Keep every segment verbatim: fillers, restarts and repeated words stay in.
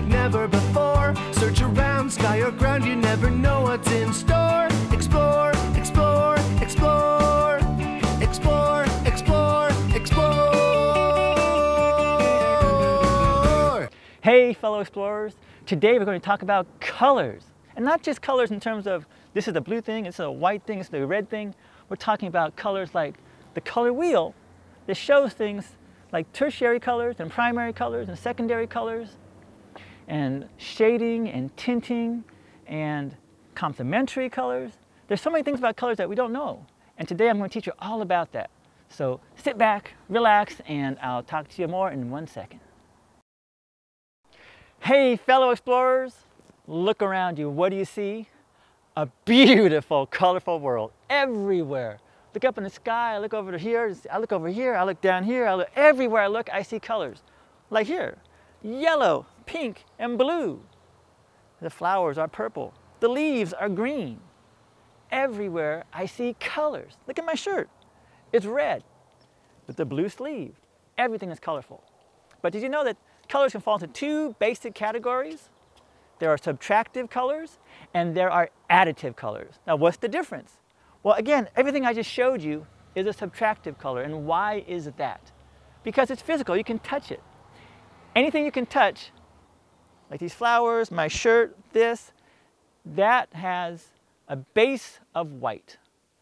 like never before. Search around, sky or ground, you never know what's in store. Explore, explore, explore. Explore, explore, explore. Hey fellow explorers, today we're going to talk about colors. And not just colors in terms of this is the blue thing, it's a white thing, it's the red thing. We're talking about colors like the color wheel that shows things like tertiary colors and primary colors and secondary colors and shading and tinting and complementary colors. There's so many things about colors that we don't know. And today I'm going to teach you all about that. So sit back, relax, and I'll talk to you more in one second. Hey fellow explorers, look around you. What do you see? A beautiful, colorful world everywhere. Look up in the sky, I look over to here, I look over here, I look down here, I look everywhere I look, I see colors. Like here, yellow, pink, and blue. The flowers are purple. The leaves are green. Everywhere I see colors. Look at my shirt. It's red with the blue sleeve. Everything is colorful. But did you know that colors can fall into two basic categories? There are subtractive colors and there are additive colors. Now what's the difference? Well, again, everything I just showed you is a subtractive color. And why is that? Because it's physical. You can touch it. Anything you can touch, like these flowers, my shirt, this, that has a base of white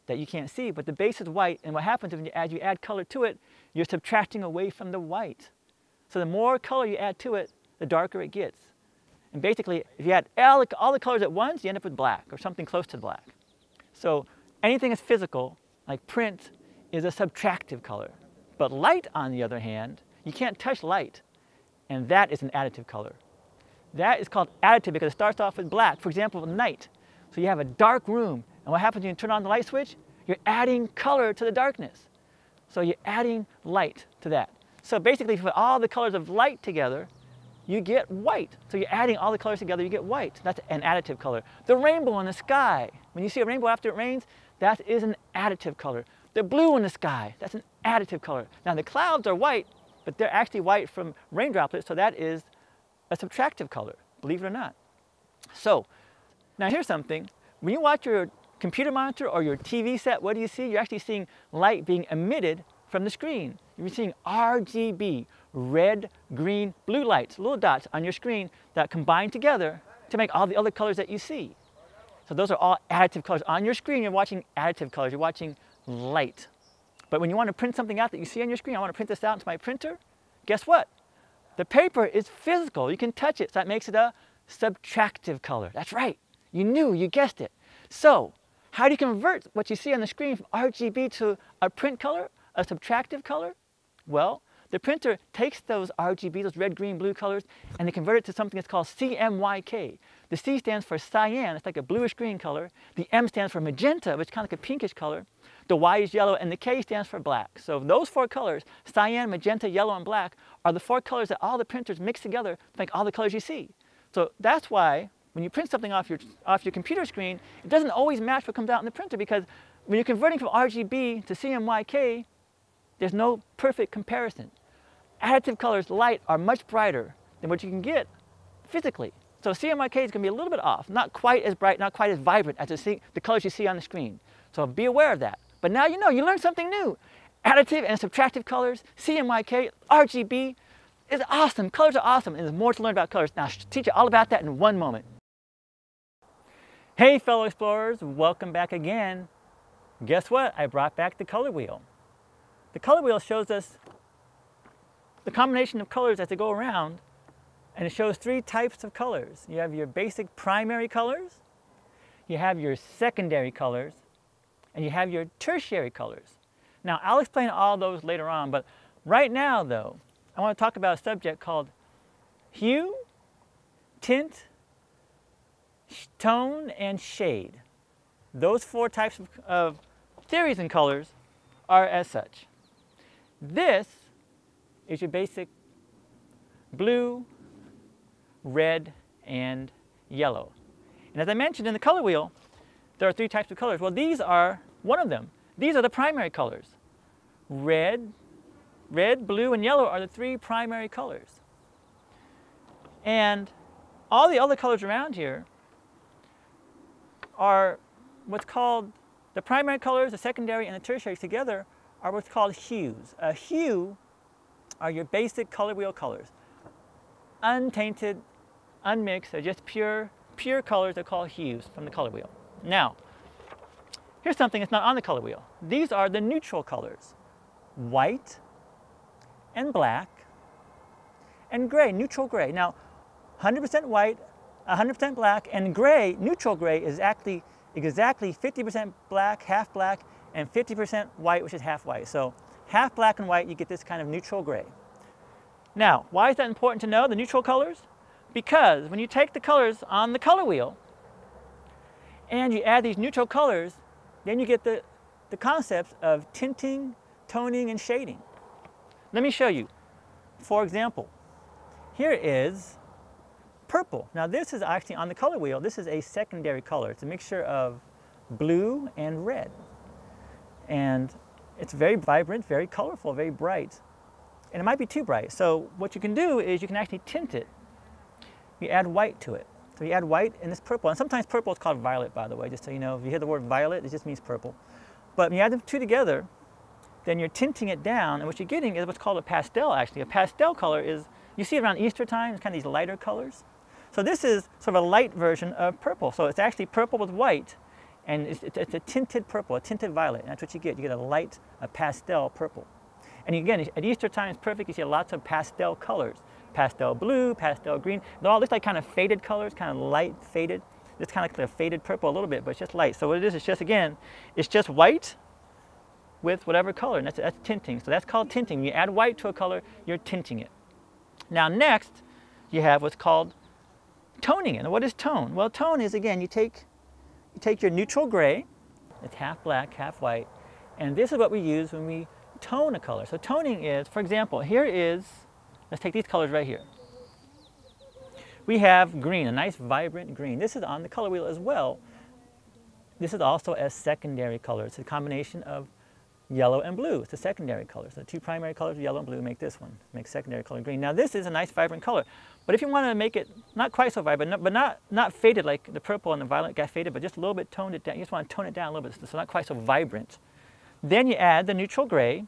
that you can't see. But the base is white. And what happens is when you add, you add color to it, you're subtracting away from the white. So the more color you add to it, the darker it gets. And basically, if you add all the colors at once, you end up with black or something close to black. So anything that's physical, like print, is a subtractive color. But light, on the other hand, you can't touch light. And that is an additive color. That is called additive because it starts off with black. For example, night. So you have a dark room. And what happens when you turn on the light switch? You're adding color to the darkness. So you're adding light to that. So basically, if you put all the colors of light together, you get white. So you're adding all the colors together, you get white. That's an additive color. The rainbow in the sky. When you see a rainbow after it rains, that is an additive color. The blue in the sky, that's an additive color. Now the clouds are white, but they're actually white from rain droplets, so that is a subtractive color, believe it or not. So, now here's something. When you watch your computer monitor or your T V set, what do you see? You're actually seeing light being emitted from the screen. You're seeing R G B, red, green, blue lights, little dots on your screen that combine together to make all the other colors that you see. So those are all additive colors. On your screen, you're watching additive colors. You're watching light. But when you want to print something out that you see on your screen, I want to print this out into my printer, guess what? The paper is physical. You can touch it. So that makes it a subtractive color. That's right. You knew. You guessed it. So how do you convert what you see on the screen from R G B to a print color, a subtractive color? Well, the printer takes those R G B, those red, green, blue colors, and they convert it to something that's called C M Y K. The C stands for cyan, it's like a bluish green color. The M stands for magenta, which is kind of like a pinkish color. The Y is yellow, and the K stands for black. So those four colors, cyan, magenta, yellow, and black, are the four colors that all the printers mix together to make all the colors you see. So that's why when you print something off your, off your computer screen, it doesn't always match what comes out in the printer, because when you're converting from R G B to C M Y K, there's no perfect comparison. Additive colors, light, are much brighter than what you can get physically. So C M Y K is going to be a little bit off, not quite as bright, not quite as vibrant as the, the colors you see on the screen. So be aware of that. But now you know, you learned something new. Additive and subtractive colors, C M Y K, R G B, is awesome. Colors are awesome, and there's more to learn about colors. Now I'll teach you all about that in one moment. Hey fellow explorers, welcome back again. Guess what? I brought back the color wheel. The color wheel shows us the combination of colors as they go around, and it shows three types of colors. You have your basic primary colors, you have your secondary colors, and you have your tertiary colors. Now I'll explain all those later on, but right now though, I want to talk about a subject called hue, tint, tone, and shade. Those four types of, of theories and colors are as such. This is your basic blue, red, and yellow. And as I mentioned in the color wheel, there are three types of colors. Well, these are one of them. These are the primary colors. Red, red, blue, and yellow are the three primary colors. And All the other colors around here are what's called, the primary colors, the secondary, and the tertiary together are what's called hues. A hue are your basic color wheel colors. Untainted, unmixed, they're just pure, pure colors are called hues from the color wheel. Now, here's something that's not on the color wheel. These are the neutral colors. White and black and gray, neutral gray. Now, one hundred percent white, one hundred percent black, and gray, neutral gray, is actually exactly fifty percent black, half black, and fifty percent white, which is half white. So half black and white, you get this kind of neutral gray. Now, why is that important to know, the neutral colors? Because when you take the colors on the color wheel and you add these neutral colors, then you get the, the concepts of tinting, toning, and shading. Let me show you. For example, here is purple. Now this is actually on the color wheel. This is a secondary color. It's a mixture of blue and red. And it's very vibrant, very colorful, very bright. And it might be too bright. So what you can do is you can actually tint it. You add white to it. So you add white and this purple. And sometimes purple is called violet, by the way, just so you know. If you hear the word violet, it just means purple. But when you add the two together, then you're tinting it down, and what you're getting is what's called a pastel, actually. A pastel color is, you see it around Easter time, it's kind of these lighter colors. So this is sort of a light version of purple. So it's actually purple with white, and it's, it's a tinted purple, a tinted violet, and that's what you get. You get a light, a pastel purple. And again, at Easter time, it's perfect. You see lots of pastel colors. Pastel blue, pastel green. They all look like kind of faded colors, kind of light faded. It's kind of like a faded purple a little bit, but it's just light. So what it is, it's just, again, it's just white with whatever color, and that's, that's tinting. So that's called tinting. When you add white to a color, you're tinting it. Now next, you have what's called toning it. And what is tone? Well, tone is, again, you take, you take your neutral gray, it's half black, half white, and this is what we use when we tone a color. So toning is, for example, here is, let's take these colors right here. We have green, a nice vibrant green. This is on the color wheel as well. This is also a secondary color. It's a combination of yellow and blue. It's a secondary color. So the two primary colors, yellow and blue, make this one. Make secondary color green. Now this is a nice vibrant color. But if you want to make it not quite so vibrant, but not, but not, not faded like the purple and the violet got faded, but just a little bit toned it down. You just want to tone it down a little bit so it's not quite so vibrant. Then you add the neutral gray.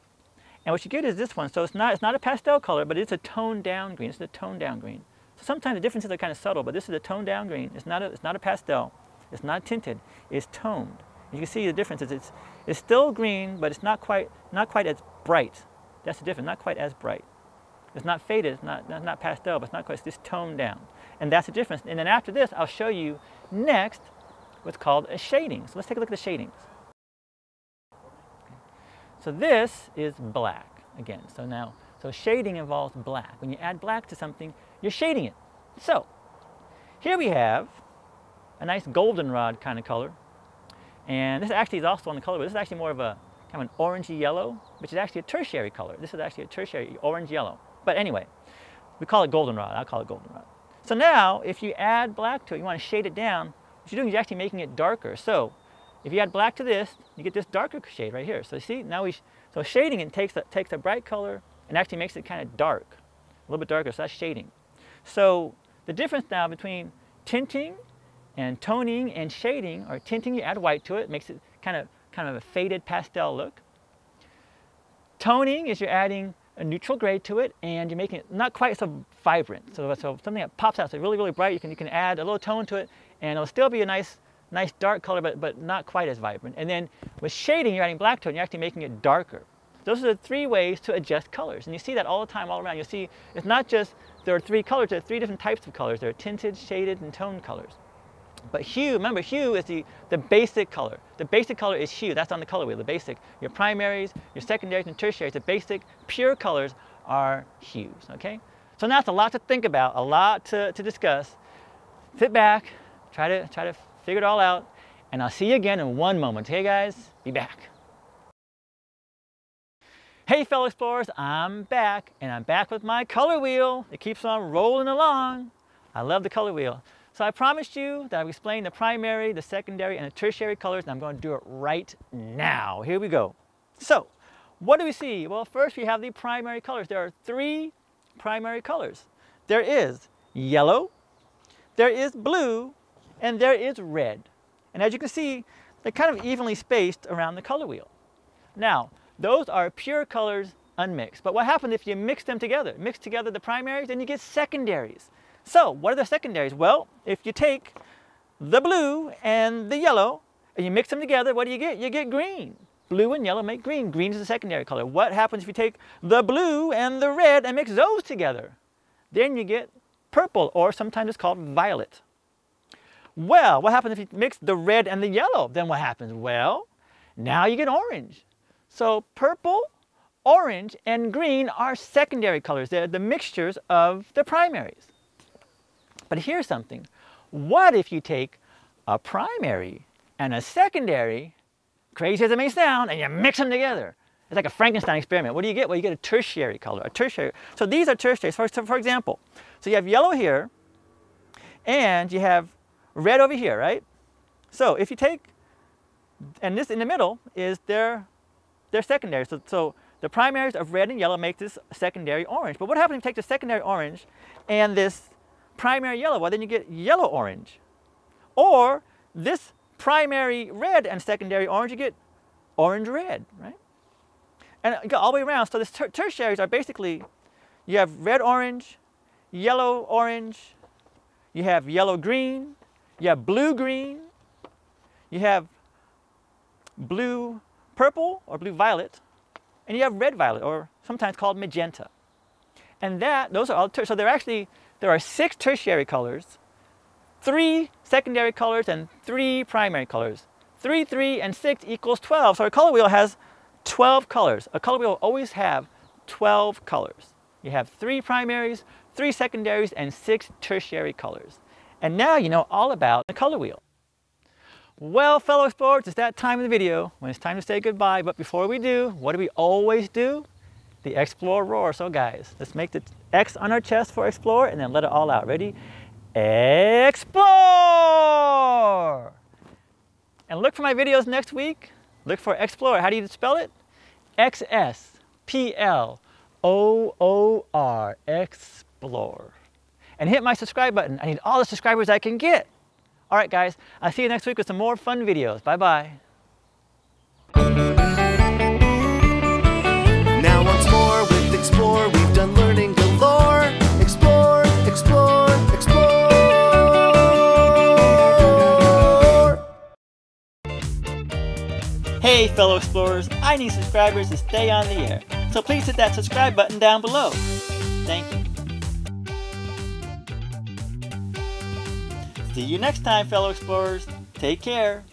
And what you get is this one. So it's not, it's not a pastel color, but it's a toned down green. It's a toned down green. So sometimes the differences are kind of subtle, but this is a toned down green. It's not a, it's not a pastel. It's not tinted. It's toned. You can see the difference. It's, it's still green, but it's not quite, not quite as bright. That's the difference, not quite as bright. It's not faded, it's not, not, not pastel, but it's not quite, it's just toned down. And that's the difference. And then after this, I'll show you next what's called a shading. So let's take a look at the shadings. So this is black again. So now, so shading involves black. When you add black to something, you're shading it. So here we have a nice goldenrod kind of color. And this actually is also on the color wheel. This is actually more of a kind of an orangey yellow, which is actually a tertiary color. This is actually a tertiary orange yellow. But anyway, we call it goldenrod. I'll call it goldenrod. So now, if you add black to it, you want to shade it down. What you're doing is actually making it darker. So if you add black to this, you get this darker shade right here. So see, now we sh so shading it takes a, takes a bright color and actually makes it kind of dark, a little bit darker. So that's shading. So the difference now between tinting and toning and shading, or tinting, you add white to it, makes it kind of kind of a faded pastel look. Toning is you're adding a neutral gray to it, and you're making it not quite so vibrant. So, so something that pops out, so really really bright. You can you can add a little tone to it, and it'll still be a nice nice dark color, but but not quite as vibrant. And then with shading, you're adding black to it, and you're actually making it darker. Those are the three ways to adjust colors, and you see that all the time, all around. You'll see it's not just there are three colors, there are three different types of colors. There are tinted, shaded, and toned colors. But hue, remember, hue is the, the basic color. The basic color is hue. That's on the color wheel, the basic. Your primaries, your secondaries, and tertiaries, the basic pure colors are hues, okay? So now it's a lot to think about, a lot to, to discuss. Sit back, try to, try to figure it all out, and I'll see you again in one moment. Hey guys, be back. Hey fellow explorers, I'm back, and I'm back with my color wheel. It keeps on rolling along. I love the color wheel. So I promised you that I've explained the primary, the secondary, and the tertiary colors, and I'm going to do it right now. Here we go. So, what do we see? Well, first we have the primary colors. There are three primary colors. There is yellow, there is blue and there is red. And as you can see, they're kind of evenly spaced around the color wheel. Now, those are pure colors unmixed. But what happens if you mix them together? Mix together the primaries, then you get secondaries. So, what are the secondaries? Well, if you take the blue and the yellow, and you mix them together, what do you get? You get green. Blue and yellow make green. Green is the secondary color. What happens if you take the blue and the red and mix those together? Then you get purple, or sometimes it's called violet. Well, what happens if you mix the red and the yellow? Then what happens? Well, now you get orange. So purple, orange, and green are secondary colors. They're the mixtures of the primaries. But here's something. What if you take a primary and a secondary, crazy as it may sound, and you mix them together? It's like a Frankenstein experiment. What do you get? Well, you get a tertiary color, a tertiary. So these are tertiaries. For, for example, so you have yellow here, and you have red over here, right? So if you take, and this in the middle is their, their secondary. So, so the primaries of red and yellow make this secondary orange. But what happens if you take the secondary orange and this primary yellow? Well, then you get yellow orange. Or this primary red and secondary orange, you get orange red, right? And you go all the way around. So the ter tertiaries are basically, you have red orange, yellow orange, you have yellow green, you have blue green, you have blue purple or blue violet, and you have red violet, or sometimes called magenta. And that, those are all, so there are actually, there are six tertiary colors, three secondary colors, and three primary colors. Three, three, and six equals twelve. So our color wheel has twelve colors. A color wheel will always have twelve colors. You have three primaries, three secondaries, and six tertiary colors. And now you know all about the color wheel. Well, fellow explorers, it's that time in the video when it's time to say goodbye. But before we do, what do we always do? The Explore roar. So guys, let's make the X on our chest for explore and then let it all out. Ready? Explore! And look for my videos next week. Look for Explore. How do you spell it? X S P L O O R. Explore. And hit my subscribe button. I need all the subscribers I can get. All right, guys. I'll see you next week with some more fun videos. Bye-bye. Now once more with Explore, we've done learning galore. Explore, explore, explore. Hey, fellow explorers. I need subscribers to stay on the air. So please hit that subscribe button down below. Thank you. See you next time, fellow explorers. Take care.